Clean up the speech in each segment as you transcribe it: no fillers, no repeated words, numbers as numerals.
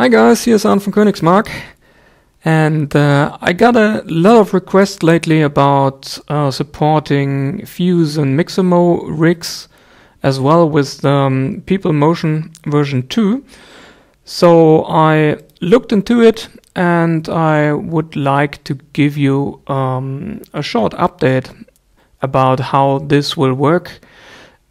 Hi guys, here's Arne from Königsmark, and I got a lot of requests lately about supporting Fuse and Mixamo rigs as well with People in Motion version 2. So I looked into it and I would like to give you a short update about how this will work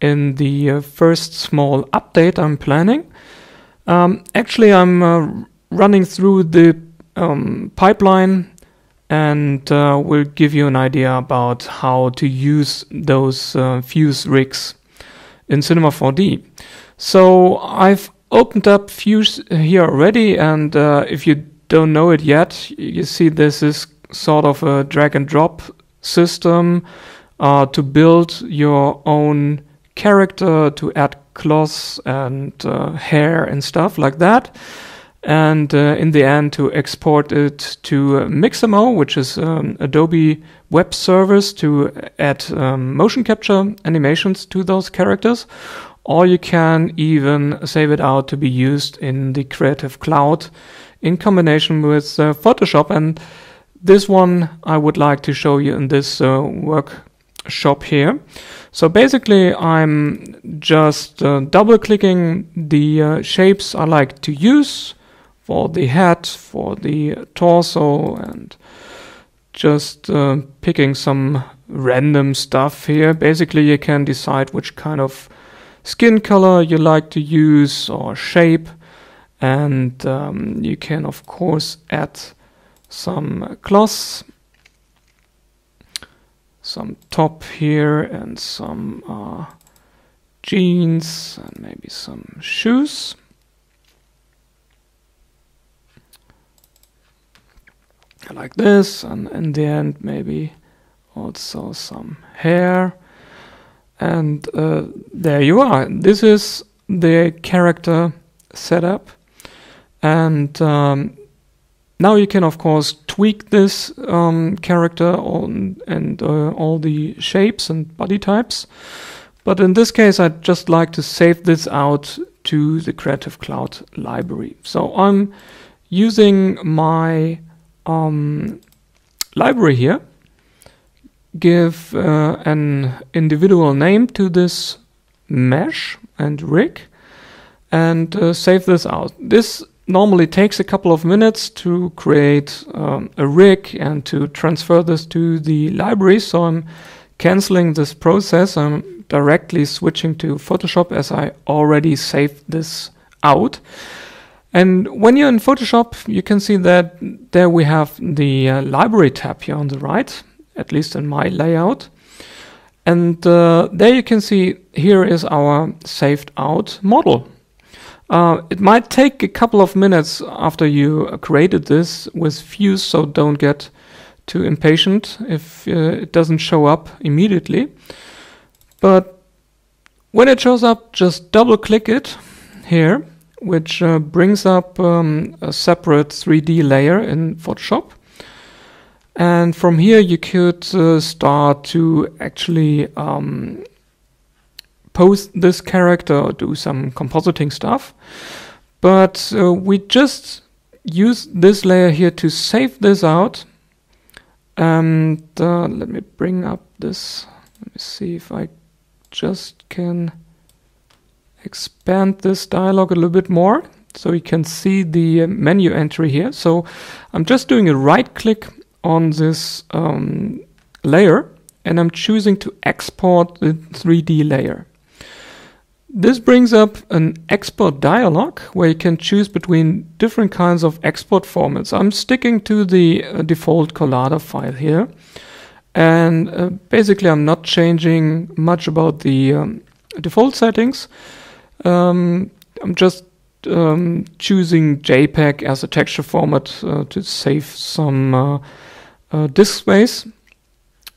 in the first small update I'm planning. Actually, I'm running through the pipeline and will give you an idea about how to use those Fuse rigs in Cinema 4D. So I've opened up Fuse here already, and if you don't know it yet, you see this is sort of a drag and drop system to build your own character, to add clothes and hair and stuff like that, and in the end to export it to Mixamo, which is Adobe web service, to add motion capture animations to those characters, or you can even save it out to be used in the Creative Cloud in combination with Photoshop. And this one I would like to show you in this workshop here. So basically I'm just double clicking the shapes I like to use for the head, for the torso, and just picking some random stuff here. Basically you can decide which kind of skin color you like to use or shape, and you can of course add some cloths, some top here, and some jeans, and maybe some shoes. Like this, and in the end maybe also some hair. And there you are. This is the character setup. And now you can of course tweak this character and all the shapes and body types, but in this case I'd just like to save this out to the Creative Cloud library. So I'm using my library here, give an individual name to this mesh and rig, and save this out. This normally takes a couple of minutes to create a rig and to transfer this to the library, so I'm canceling this process. I'm directly switching to Photoshop as I already saved this out. And when you're in Photoshop, you can see that there we have the library tab here on the right, at least in my layout. And there you can see here is our saved out model. It might take a couple of minutes after you created this with Fuse, so don't get too impatient if it doesn't show up immediately. But when it shows up, just double click it here, which brings up a separate 3D layer in Photoshop. And from here you could start to actually pose this character or do some compositing stuff, but we just use this layer here to save this out. And let me bring up this, let me see if I just can expand this dialog a little bit more so you can see the menu entry here. So I'm just doing a right click on this layer, and I'm choosing to export the 3D layer. This brings up an export dialog where you can choose between different kinds of export formats. I'm sticking to the default Collada file here, and basically I'm not changing much about the default settings. I'm just choosing JPEG as a texture format to save some disk space,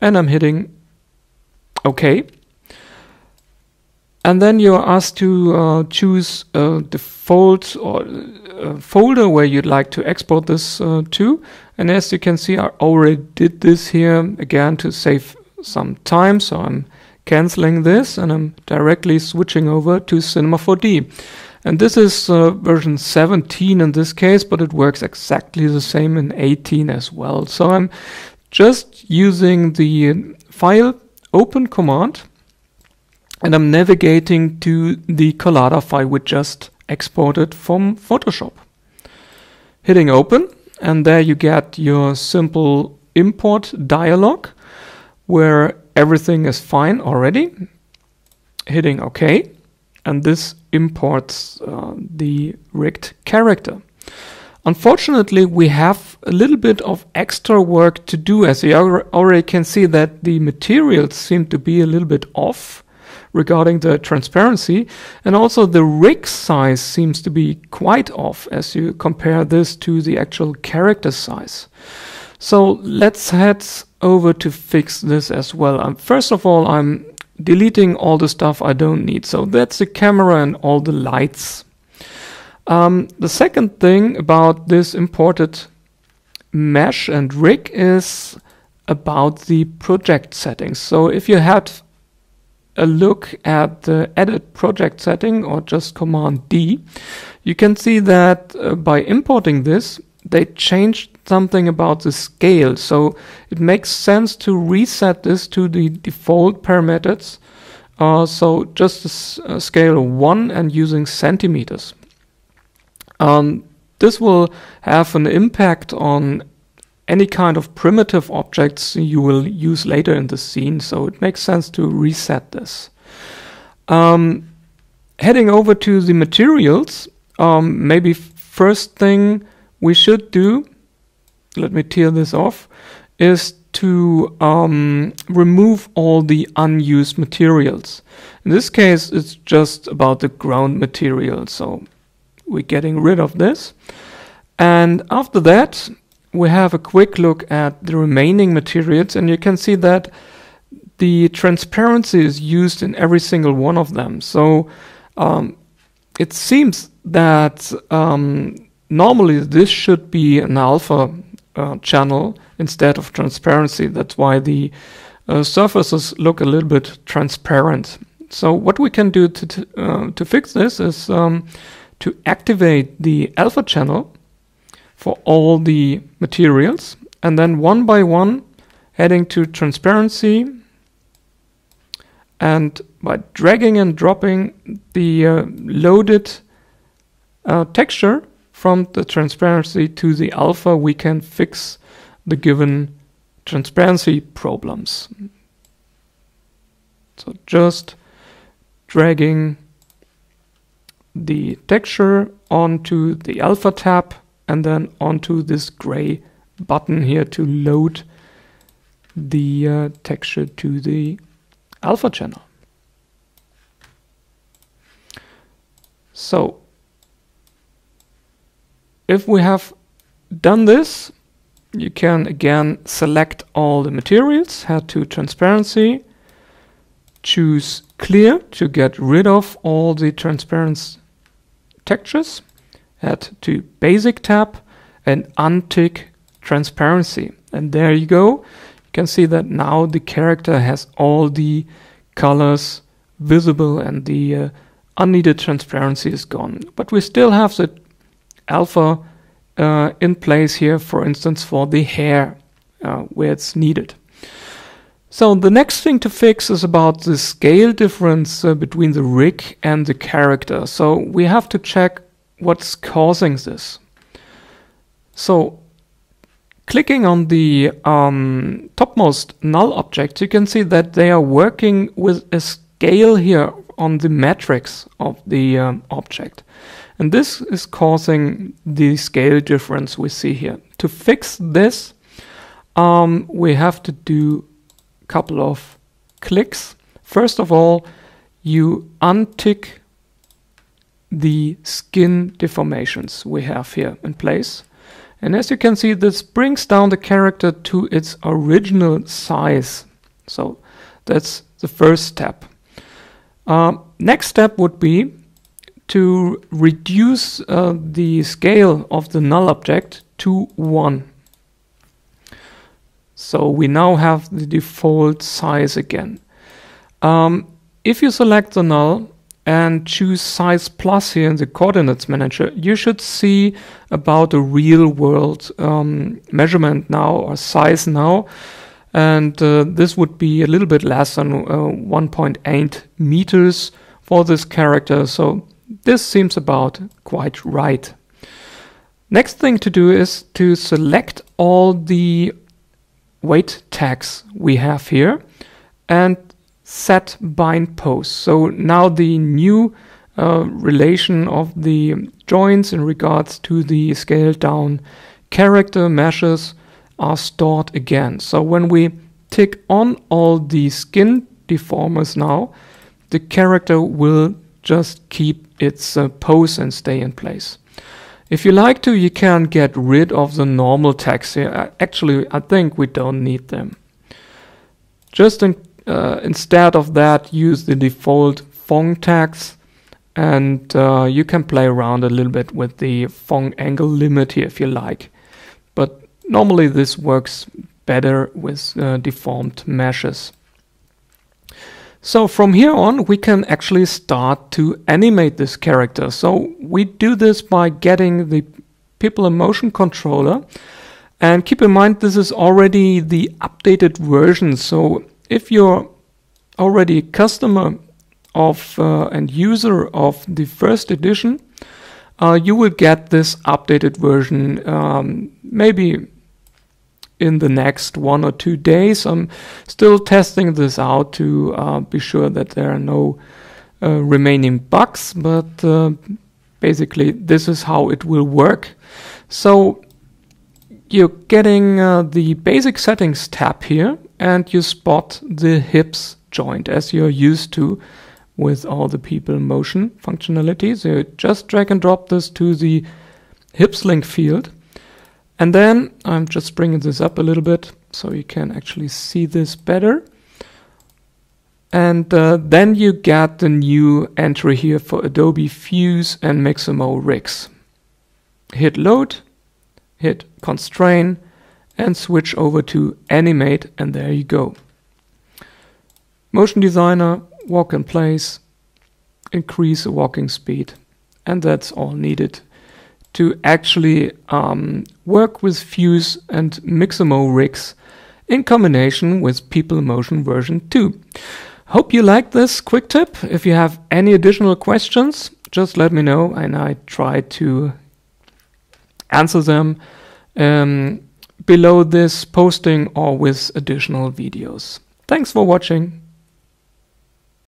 and I'm hitting OK. And then you're asked to choose a default or a folder where you'd like to export this to. And as you can see, I already did this here again to save some time. So I'm canceling this and I'm directly switching over to Cinema 4D. And this is version 17 in this case, but it works exactly the same in 18 as well. So I'm just using the file open command, and I'm navigating to the Collada file we just exported from Photoshop. Hitting open, and there you get your simple import dialog where everything is fine already. Hitting OK, and this imports the rigged character. Unfortunately, we have a little bit of extra work to do, as you already can see that the materials seem to be a little bit off regarding the transparency, and also the rig size seems to be quite off as you compare this to the actual character size. So let's head over to fix this as well. First of all, I'm deleting all the stuff I don't need. So that's the camera and all the lights. The second thing about this imported mesh and rig is about the project settings. So if you had a look at the edit project setting or just command D, you can see that by importing this, they changed something about the scale. So it makes sense to reset this to the default parameters. So just a scale of 1 and using centimeters. This will have an impact on any kind of primitive objects you will use later in the scene, so it makes sense to reset this. Heading over to the materials, maybe first thing we should do, let me tear this off, is to remove all the unused materials. In this case, it's just about the ground material, so we're getting rid of this. And after that, we have a quick look at the remaining materials, and you can see that the transparency is used in every single one of them. So it seems that normally this should be an alpha channel instead of transparency. That's why the surfaces look a little bit transparent. So what we can do to fix this is to activate the alpha channel for all the materials, and then one by one heading to transparency, and by dragging and dropping the loaded texture from the transparency to the alpha, we can fix the given transparency problems. So just dragging the texture onto the alpha tab, and then onto this gray button here to load the texture to the alpha channel. So if we have done this, you can again select all the materials, head to transparency, choose clear to get rid of all the transparent textures, add to Basic tab and untick Transparency. And there you go. You can see that now the character has all the colors visible and the unneeded transparency is gone. But we still have the alpha in place here, for instance, for the hair where it's needed. So the next thing to fix is about the scale difference between the rig and the character. So we have to check what's causing this. So clicking on the topmost null object, you can see that they are working with a scale here on the matrix of the object. And this is causing the scale difference we see here. To fix this, we have to do a couple of clicks. First of all, you untick the skin deformations we have here in place. And as you can see, this brings down the character to its original size. So that's the first step. Next step would be to reduce the scale of the null object to 1. So we now have the default size again. If you select the null, and choose size plus here in the coordinates manager, you should see about a real world measurement now, or size now. And this would be a little bit less than 1.8 meters for this character. So this seems about quite right. Next thing to do is to select all the weight tags we have here and set bind pose. So now the new relation of the joints in regards to the scaled down character meshes are stored again. So when we tick on all the skin deformers now, the character will just keep its pose and stay in place. If you like to, you can get rid of the normal tags here. Actually, I think we don't need them. Just instead of that, use the default Fong tags, and you can play around a little bit with the Fong angle limit here if you like. But normally this works better with deformed meshes. So from here on, we can actually start to animate this character. So we do this by getting the People in Motion controller. And keep in mind, this is already the updated version. So if you're already a customer of and user of the first edition, you will get this updated version maybe in the next 1 or 2 days. I'm still testing this out to be sure that there are no remaining bugs, but basically this is how it will work. So you're getting the basic settings tab here, and you spot the hips joint as you're used to with all the People in Motion functionality. So you just drag and drop this to the hips link field. And then I'm just bringing this up a little bit so you can actually see this better. And then you get the new entry here for Adobe Fuse and Mixamo rigs. Hit load, hit constrain, and switch over to animate, and there you go. Motion Designer, walk in place, increase the walking speed, and that's all needed to actually work with Fuse and Mixamo rigs in combination with People in Motion version 2. Hope you liked this quick tip. If you have any additional questions, just let me know and I try to answer them below this posting or with additional videos. Thanks for watching.